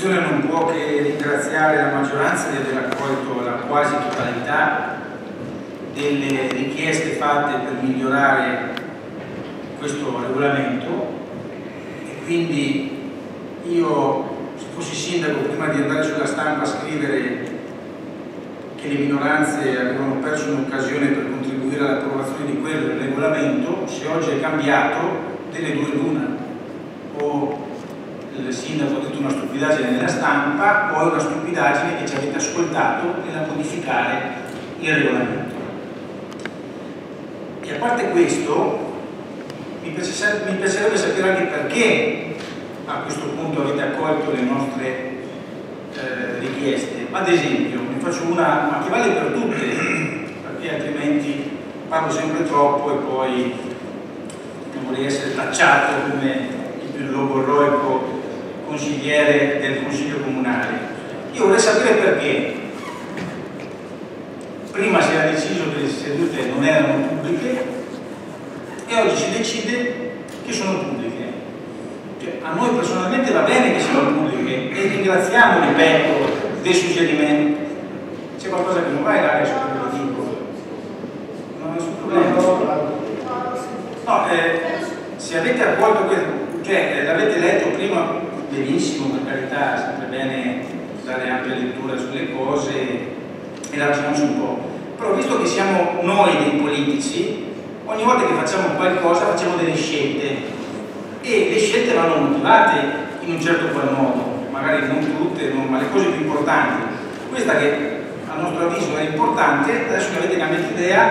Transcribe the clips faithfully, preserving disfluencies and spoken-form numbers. Commissione non può che ringraziare la maggioranza di aver accolto la quasi totalità delle richieste fatte per migliorare questo regolamento, e quindi io, se fossi sindaco, prima di andare sulla stampa a scrivere che le minoranze avevano perso un'occasione per contribuire all'approvazione di quel regolamento, se oggi è cambiato, delle due l'una: o il sindaco ha detto una stupidaggine nella stampa, o è una stupidaggine che ci avete ascoltato nella modificare il regolamento. E a parte questo, mi piacerebbe, mi piacerebbe sapere anche perché a questo punto avete accolto le nostre eh, richieste. Ad esempio, ne faccio una, ma che vale per tutte, perché altrimenti parlo sempre troppo e poi non vorrei essere tacciato come il più logorroico consigliere del Consiglio Comunale. Io vorrei sapere perché prima si era deciso che le sedute non erano pubbliche e oggi si decide che sono pubbliche. Cioè, a noi personalmente va bene che siano pubbliche e ringraziamo, ripeto, dei suggerimenti. C'è qualcosa che non va in aria su quello che dico? Non è nessun problema. No, eh, se avete accolto questo, cioè l'avete letto prima, benissimo, per carità, sempre bene dare ampia lettura sulle cose e ragionarci un po', però visto che siamo noi dei politici, ogni volta che facciamo qualcosa facciamo delle scelte e le scelte vanno motivate in un certo qual modo, magari non tutte, non, ma le cose più importanti. Questa che a nostro avviso era importante, adesso che avete cambiato idea,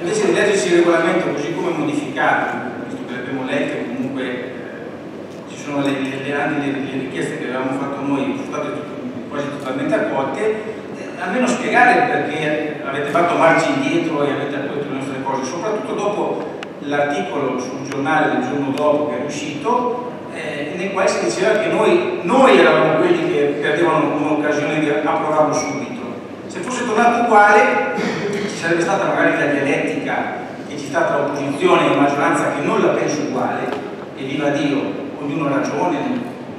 invece di leggersi il regolamento così come modificato, visto che l'abbiamo letto, comunque sono le, le, anni, le, le richieste che avevamo fatto noi, sono state quasi totalmente accolte, eh, almeno spiegare perché avete fatto marcia indietro e avete accolto le nostre cose, soprattutto dopo l'articolo sul giornale del giorno dopo che è uscito, eh, nel quale si diceva che noi, noi eravamo quelli che perdevano un'occasione di approvarlo subito. Se fosse tornato uguale ci sarebbe stata magari la dialettica che c'è stata l'opposizione e la maggioranza che non la penso uguale, e viva Dio, ognuno ragione,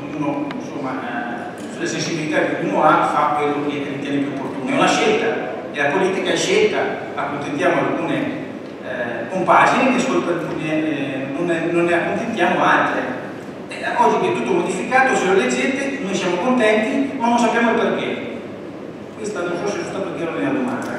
ognuno insomma sulle sensibilità che uno ha fa quello che ritiene più opportuno. È una scelta, e la politica è scelta, accontentiamo alcune eh, compagini che eh, non, ne, non ne accontentiamo altre. E oggi che è tutto modificato, se lo leggete, noi siamo contenti, ma non sappiamo il perché. Questa non so se è stata chiara nella domanda.